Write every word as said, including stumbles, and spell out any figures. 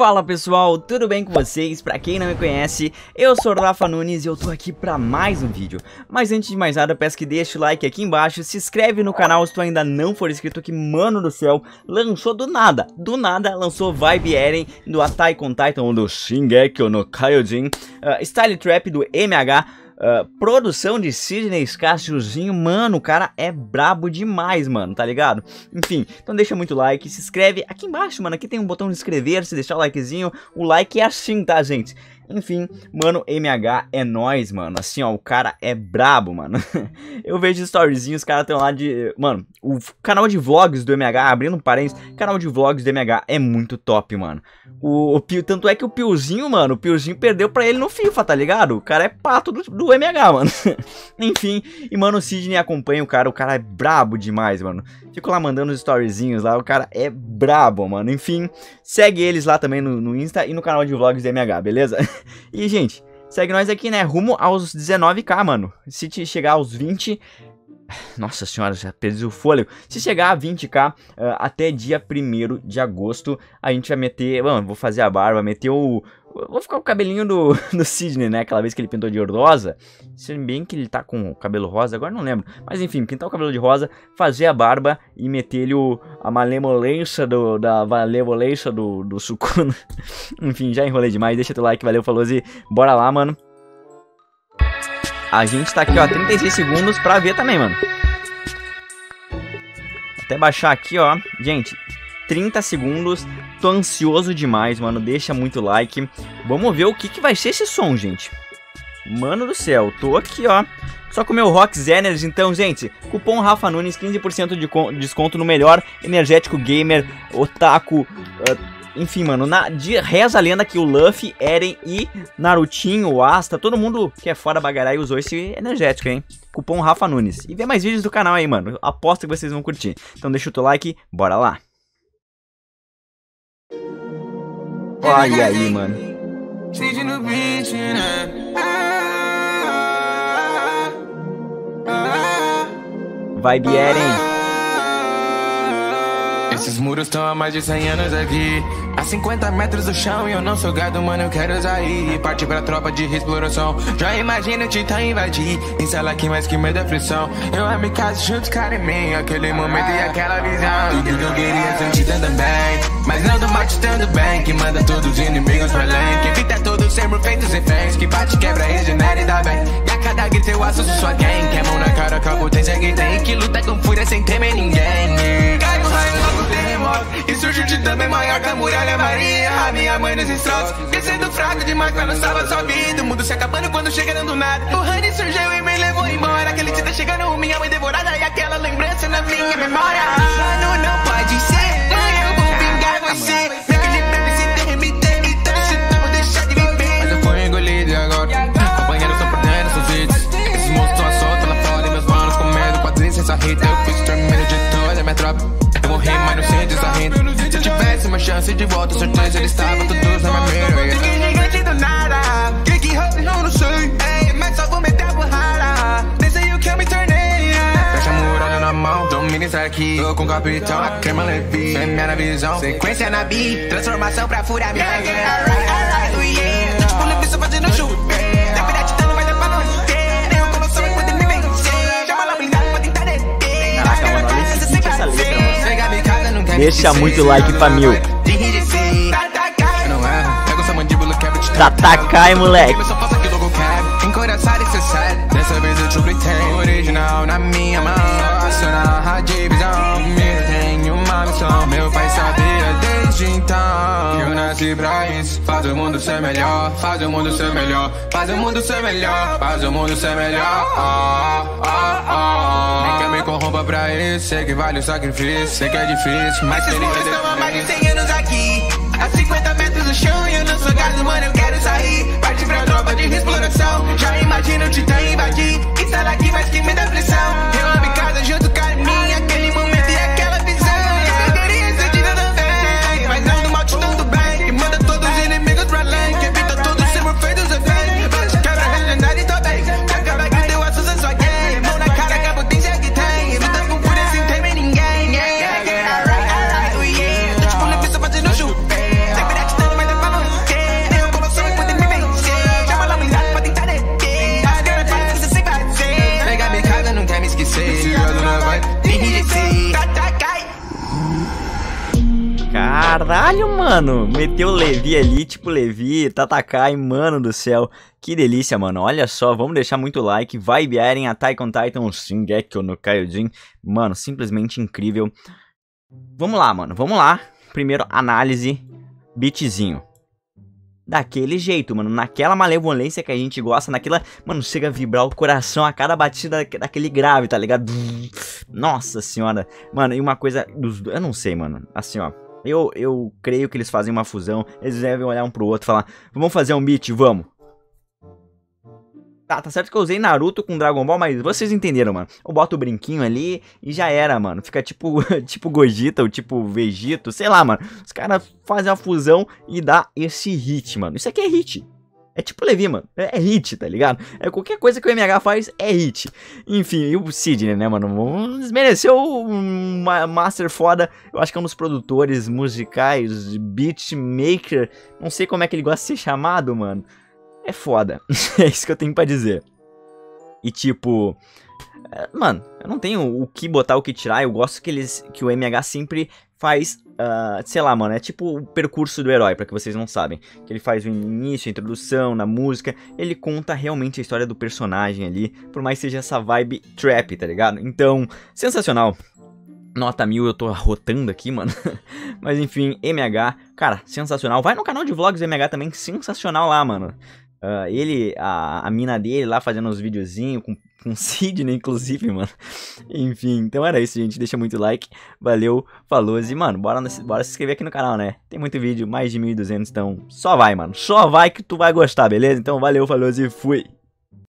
Fala pessoal, tudo bem com vocês? Pra quem não me conhece, eu sou o Rafa Nunes e eu tô aqui pra mais um vídeo. Mas antes de mais nada, peço que deixe o like aqui embaixo, se inscreve no canal se tu ainda não for inscrito, que mano do céu, lançou do nada, do nada, lançou Vibe Eren do Attack on Titan ou do Shingeki no Kyojin, uh, Style Trap do M H, Uh, produção de Sidney Scacciozinho, mano, o cara é brabo demais, mano, tá ligado? Enfim, então deixa muito like, se inscreve aqui embaixo, mano, aqui tem um botão de inscrever-se, deixar o likezinho, o like é assim, tá, gente? Enfim, mano, M H é nóis, mano, assim, ó, o cara é brabo, mano. Eu vejo storyzinhos, os caras estão lá de... Mano, o canal de vlogs do M H, abrindo um parênteses, canal de vlogs do M H é muito top, mano. O, o Pio, tanto é que o Piozinho, mano, o Piozinho perdeu pra ele no FIFA, tá ligado? O cara é pato do, do M H, mano. Enfim, e mano, o Sidney acompanha o cara, o cara é brabo demais, mano. Fico lá mandando os storyzinhos lá, o cara é brabo, mano. Enfim, segue eles lá também no, no Insta e no canal de vlogs do M H, beleza? E, gente, segue nós aqui, né? Rumo aos dezenove K, mano. Se te chegar aos vinte... Nossa senhora, já perdi o fôlego. Se chegar a vinte K, uh, até dia primeiro de agosto, a gente vai meter... Mano, vou fazer a barba, meter o... Vou ficar com o cabelinho do, do Sidney, né? Aquela vez que ele pintou de rosa. Se bem que ele tá com o cabelo rosa, agora não lembro. Mas enfim, pintar o cabelo de rosa, fazer a barba e meter-lhe a malemolência do, da malevolência do, do Sukuna. Enfim, já enrolei demais. Deixa teu like, valeu, falou e bora lá, mano. A gente tá aqui, ó, trinta e seis segundos pra ver também, mano. Até baixar aqui, ó. Gente... trinta segundos, tô ansioso demais, mano, deixa muito like. Vamos ver o que que vai ser esse som, gente. Mano do céu, tô aqui, ó, só com o meu Roxx Energy, então, gente. Cupom Rafa Nunes, quinze por cento de desconto no melhor energético gamer, otaku, uh, enfim, mano, na, de, reza a lenda que o Luffy, Eren e Narutinho, Asta, todo mundo que é fora bagarai usou esse energético, hein. Cupom Rafa Nunes. E vê mais vídeos do canal aí, mano, aposto que vocês vão curtir. Então deixa o teu like, bora lá. Olha aí, mano. Vai, Eren. Esses muros estão há mais de cem anos aqui. A cinquenta metros do chão e eu não sou gado, mano, eu quero sair. Parte pra tropa de exploração. Já imagina o Titã invadir. Instala aqui mais que medo é aflição. Eu amo e caso juntos, cara, em mim. Aquele momento e aquela visão. Tudo que eu queria ser um Titã também, mas não do mal Titã do bem, que manda todos os inimigos pra além, que evita todos sempre feitos e feitos, que bate, quebra, regenera e dá bem. E a cada grito eu assusto sua gang, que é mão na cara com a potência que tem, que luta com fúria sem temer ninguém. Cai o raio logo terremoto, e surge o Titã bem maior que a muralha Maria. A minha mãe nos destroços, descendo fraco demais pra não salvar sua vida. O mundo se acabando quando chega do nada. O Honey surgiu e me levou embora. Aquele Titã chegando, minha mãe devorada, e aquela lembrança na minha memória. Mano, não pode ser, mãe, eu vou vingar você. Fica de breve se derremeter, e todo esse tempo deixar de viver. Mas eu fui engolido e agora companheiro só perdendo seus hits. Esses monstros estão soltos lá fora e meus manos com medo, quadrinhos sem sarrita. Eu fiz terminar de toda a minha tropa. Morri, mas não sente essa renda. Se eu tivesse uma chance de volta, certeza ele estava todos na minha mira. Não tem gigante do nada, que que rola, não, não sei. Mas só vou meter a porrada, desenho que eu me tornei. Fecha a muralha na mão, domina isso aqui. Tô com o capitão, a crema Levi. Sem minha visão, sequência na bi. Transformação pra furar minha vida. Tipo Levi só fazendo chute. Na verdade, então não vai dar pra não ter. Tenho colossal enquanto me vencer. Já fala blindado pra tentar deter. Caraca, mano, olha esse sítio, essa letra. Deixa muito like pra mil. Tatacai, moleque. Dessa vez eu te obtenho original na minha mão. Acionar a divisão. Eu tenho uma missão. Meu pai sabia desde então. Eu nasci pra isso. Faz o mundo ser melhor. Faz o mundo ser melhor. Faz o mundo ser melhor. Faz o mundo ser melhor. Oh, oh, oh. Corrompa pra isso, sei que vale o sacrifício, sei que é difícil, mas esses muros estão há mais de cem anos aqui. A cinquenta metros do chão e eu não sou gado, mano, eu quero sair. Parte pra tropa de exploração, já imagino o Titã invadir. E estar aqui mais que me dá pressão. Eu amo em casa junto com a minha, aquele momento e aquela visão. Eu queria ser Titã também, mas não do mal Titã do bem, que manda todos os inimigos pra além, que evita todos os sermos feitos e bem. Bate, quebra, regenera e tô bem. Shoot. Caralho, mano. Meteu o Levi ali, tipo Levi, Tatakai, mano do céu. Que delícia, mano. Olha só, vamos deixar muito like. Vibe Eren, Attack on Titan, Shingeki no Kyojin. Mano, simplesmente incrível. Vamos lá, mano. Vamos lá. Primeiro, análise. Beatzinho. Daquele jeito, mano, naquela malevolência que a gente gosta, naquela... Mano, chega a vibrar o coração a cada batida daquele grave, tá ligado? Nossa senhora. Mano, e uma coisa... Eu não sei, mano. Assim, ó. Eu, eu creio que eles fazem uma fusão. Eles devem olhar um pro outro e falar... Vamos fazer um beat, vamos. Tá, tá certo que eu usei Naruto com Dragon Ball, mas vocês entenderam, mano. Eu boto o brinquinho ali e já era, mano. Fica tipo, tipo Gogeta ou tipo Vegeta, sei lá, mano. Os caras fazem a fusão e dá esse hit, mano. Isso aqui é hit. É tipo Levi, mano. É hit, tá ligado? É qualquer coisa que o M H faz, é hit. Enfim, e o Sidney, né, mano? Desmereceu um master foda. Eu acho que é um dos produtores musicais, beatmaker. Não sei como é que ele gosta de ser chamado, mano. É foda, é isso que eu tenho pra dizer. E tipo... Mano, eu não tenho o que botar, o que tirar. Eu gosto que eles, que o M H sempre faz, uh, sei lá, mano. É tipo o percurso do herói, pra que vocês não sabem. Que ele faz o início, a introdução, na música. Ele conta realmente a história do personagem ali. Por mais que seja essa vibe trap, tá ligado? Então, sensacional. Nota mil, eu tô arrotando aqui, mano. Mas enfim, M H, cara, sensacional. Vai no canal de vlogs do M H também, sensacional lá, mano. Uh, ele, a, a mina dele lá fazendo uns videozinhos com, com Sidney, inclusive, mano. Enfim, então era isso, gente. Deixa muito like. Valeu, falou. E, mano, bora, bora se inscrever aqui no canal, né? Tem muito vídeo, mais de mil e duzentos, então só vai, mano. Só vai que tu vai gostar, beleza? Então valeu, falou e fui.